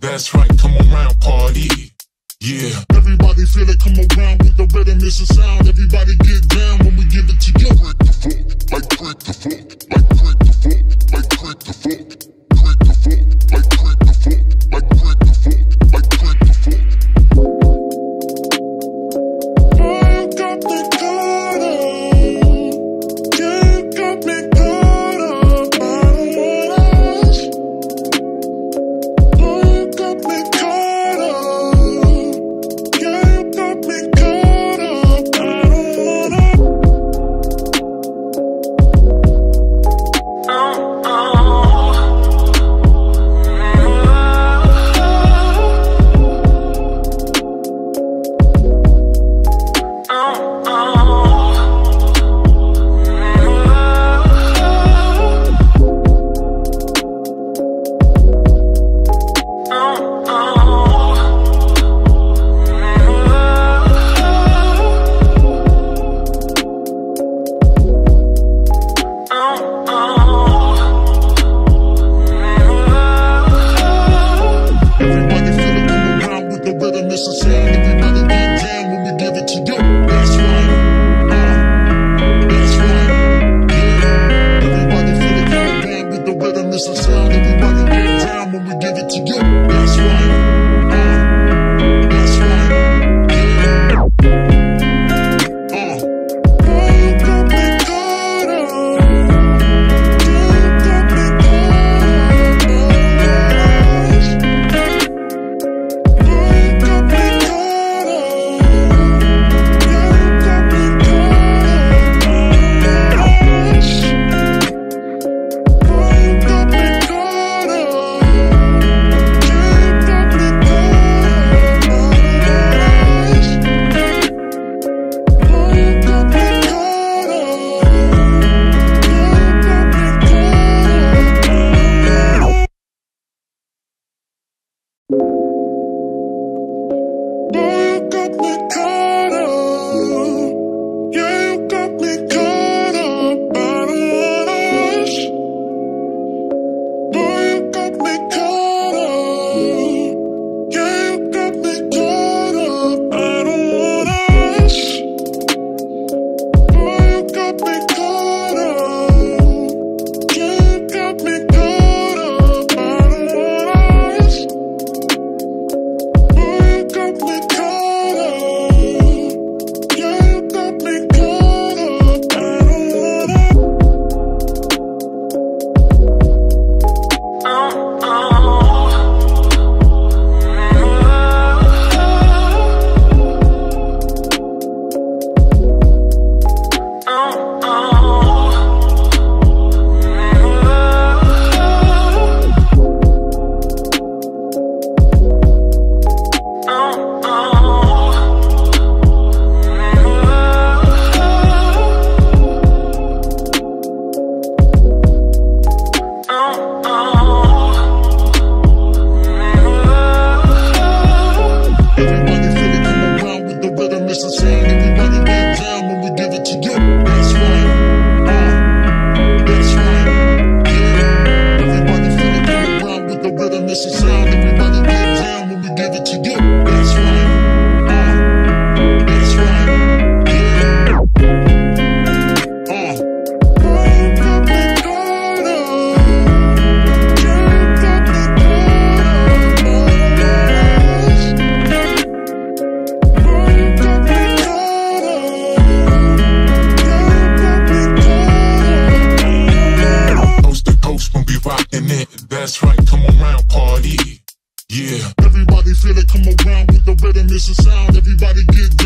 That's right, come around, party. Yeah. Everybody feel it, come around with the rhythm, it's a sound. Everybody get down when we give it to you. Crack the fork, like crack the fork, like crack the fork, like crack the fork, crack the fork, like crack the fork, like crack the fork, like crack the fork. Break up the corner, kick up the corner. That's right, come around, party. Yeah. Everybody feel it, come around with the rhythm, it's a sound. Everybody get down.